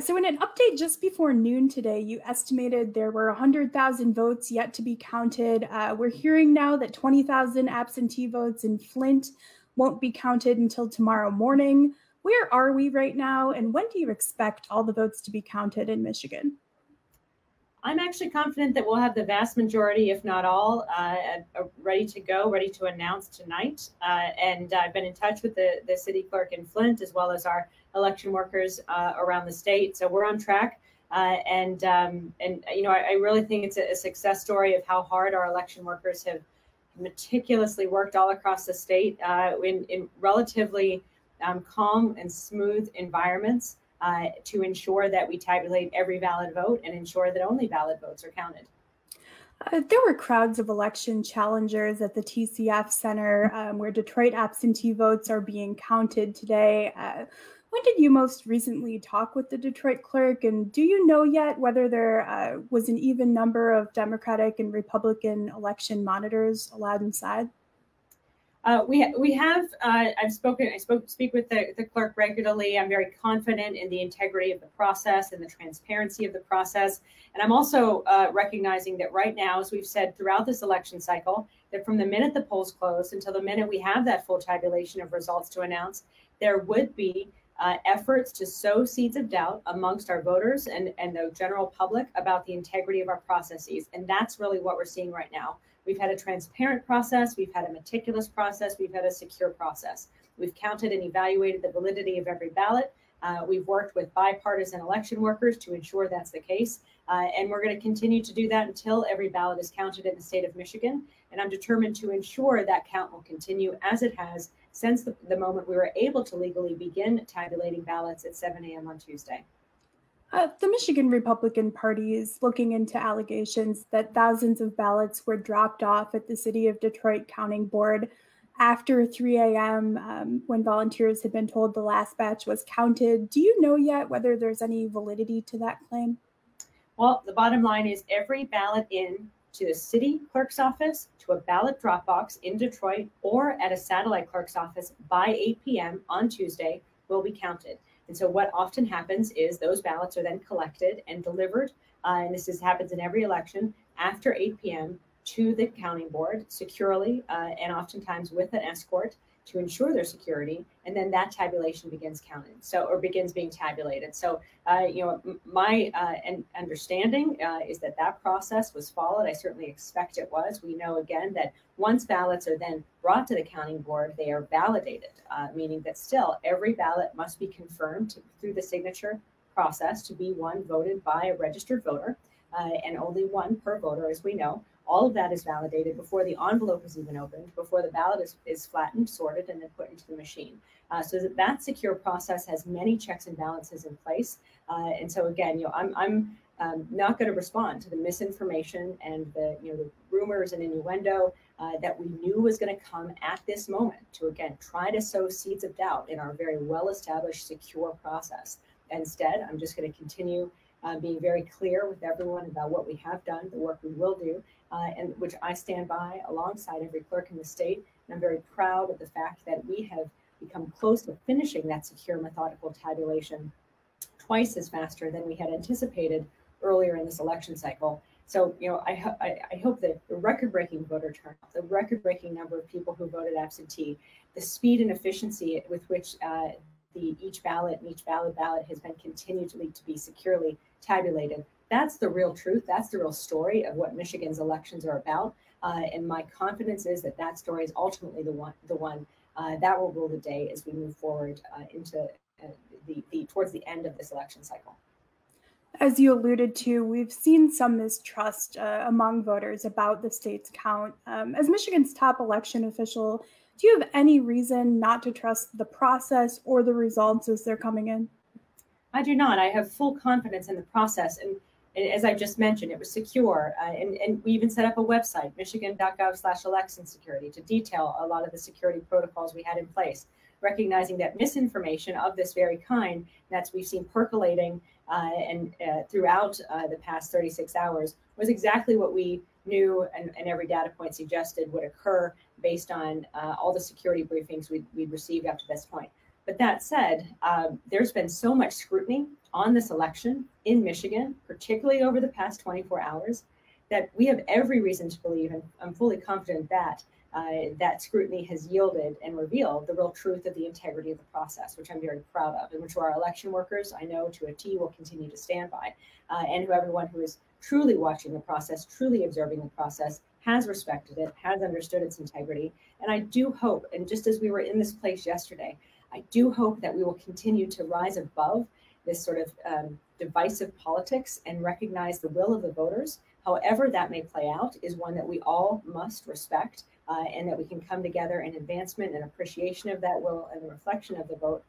So in an update just before noon today, you estimated there were 100,000 votes yet to be counted. We're hearing now that 20,000 absentee votes in Flint won't be counted until tomorrow morning. Where are we right now, and when do you expect all the votes to be counted in Michigan? I'm actually confident that we'll have the vast majority, if not all, ready to go, ready to announce tonight. And I've been in touch with the city clerk in Flint, as well as our election workers around the state. So we're on track. And you know, I really think it's a success story of how hard our election workers have meticulously worked all across the state in relatively calm and smooth environments to ensure that we tabulate every valid vote and ensure that only valid votes are counted. There were crowds of election challengers at the TCF Center where Detroit absentee votes are being counted today. When did you most recently talk with the Detroit clerk, and do you know yet whether there was an even number of Democratic and Republican election monitors allowed inside? I speak with the clerk regularly. I'm very confident in the integrity of the process and the transparency of the process. And I'm also recognizing that right now, as we've said throughout this election cycle, that from the minute the polls close until the minute we have that full tabulation of results to announce, there would be efforts to sow seeds of doubt amongst our voters and the general public about the integrity of our processes. And that's really what we're seeing right now. We've had a transparent process, we've had a meticulous process, we've had a secure process. We've counted and evaluated the validity of every ballot. We've worked with bipartisan election workers to ensure that's the case. And we're going to continue to do that until every ballot is counted in the state of Michigan. And I'm determined to ensure that count will continue as it has since the moment we were able to legally begin tabulating ballots at 7 a.m. on Tuesday. The Michigan Republican Party is looking into allegations that thousands of ballots were dropped off at the City of Detroit Counting Board after 3 a.m. When volunteers had been told the last batch was counted. Do you know yet whether there's any validity to that claim? Well, the bottom line is every ballot in to the city clerk's office, to a ballot drop box in Detroit, or at a satellite clerk's office by 8 p.m. on Tuesday will be counted. And so what often happens is those ballots are then collected and delivered, and this happens in every election, after 8 p.m. to the counting board securely and oftentimes with an escort to ensure their security. And then that tabulation begins counted, or begins being tabulated. So, you know, my understanding is that that process was followed. I certainly expect it was. We know, again, that once ballots are then brought to the counting board, they are validated, meaning that still every ballot must be confirmed through the signature process to be one voted by a registered voter, and only one per voter, as we know. All of that is validated before the envelope is even opened, before the ballot is flattened, sorted, and then put into the machine. So that secure process has many checks and balances in place. And so again, you know, I'm not going to respond to the misinformation and the rumors and innuendo that we knew was going to come at this moment to again try to sow seeds of doubt in our very well-established, secure process. Instead, I'm just going to continue being very clear with everyone about what we have done, the work we will do, and which I stand by alongside every clerk in the state. And I'm very proud of the fact that we have become close to finishing that secure methodical tabulation twice as faster than we had anticipated earlier in this election cycle. So, you know, I hope that the record-breaking voter turnout, the record-breaking number of people who voted absentee, the speed and efficiency with which each ballot and each ballot has been continually to be securely tabulated. That's the real truth. That's the real story of what Michigan's elections are about. And my confidence is that that story is ultimately the one that will rule the day as we move forward into towards the end of this election cycle. As you alluded to, we've seen some mistrust among voters about the state's count. As Michigan's top election official, do you have any reason not to trust the process or the results as they're coming in? I do not. I have full confidence in the process. And as I just mentioned, it was secure. And we even set up a website, Michigan.gov/election security, to detail a lot of the security protocols we had in place, recognizing that misinformation of this very kind that we've seen percolating throughout the past 36 hours was exactly what we knew and every data point suggested would occur based on all the security briefings we'd received up to this point. But that said, there's been so much scrutiny on this election in Michigan, particularly over the past 24 hours, that we have every reason to believe, and I'm fully confident that that scrutiny has yielded and revealed the real truth of the integrity of the process, which I'm very proud of, and which our election workers, I know to a T, will continue to stand by, and who everyone who is truly watching the process, truly observing the process, has respected it, has understood its integrity. And I do hope, and just as we were in this place yesterday, I do hope that we will continue to rise above this sort of divisive politics and recognize the will of the voters. However that may play out is one that we all must respect, and that we can come together in advancement and appreciation of that will and the reflection of the vote,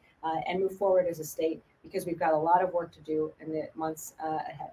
and move forward as a state, because we've got a lot of work to do in the months ahead.